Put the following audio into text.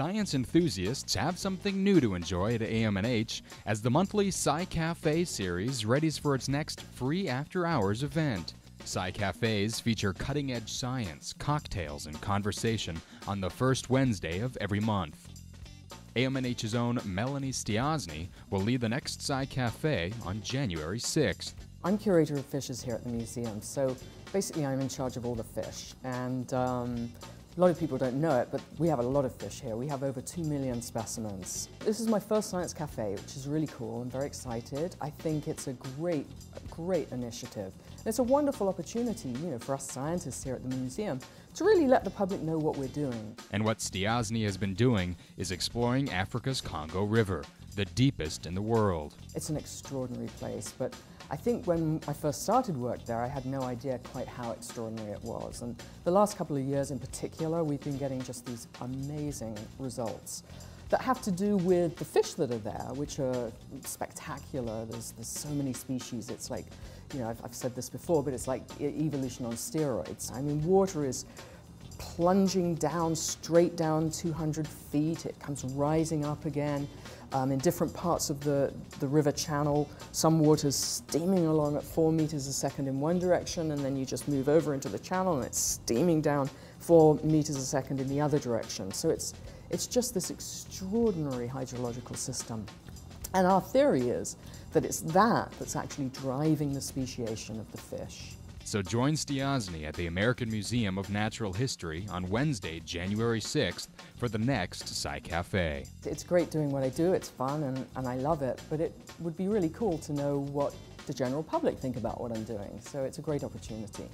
science enthusiasts have something new to enjoy at AMNH as the monthly SciCafe series readies for its next free after-hours event. SciCafes feature cutting-edge science, cocktails, and conversation on the first Wednesday of every month. AMNH's own Melanie Stiassny will lead the next SciCafe on January 6th. I'm curator of fishes here at the museum, so basically I'm in charge of all the fish. And a lot of people don't know it, but we have a lot of fish here. We have over 2 million specimens. This is my first science cafe, which is really cool. I'm very excited. I think it's a great initiative. And it's a wonderful opportunity, for us scientists here at the museum to really let the public know what we're doing. And what Stiassny has been doing is exploring Africa's Congo River, the deepest in the world. It's an extraordinary place, but I think when I first started work there, I had no idea quite how extraordinary it was. And the last couple of years in particular, we've been getting just these amazing results that have to do with the fish that are there, which are spectacular. There's so many species. It's like, I've said this before, but it's like evolution on steroids. I mean, water is plunging down, straight down 200 feet. It comes rising up again. In different parts of the river channel, some water's steaming along at 4 meters a second in one direction, and then you just move over into the channel and it's steaming down 4 meters a second in the other direction. So it's just this extraordinary hydrological system. And our theory is that it's that's actually driving the speciation of the fish. So join Stiassny at the American Museum of Natural History on Wednesday, January 6th for the next SciCafe. It's great doing what I do, it's fun and I love it, but it would be really cool to know what the general public think about what I'm doing, so it's a great opportunity.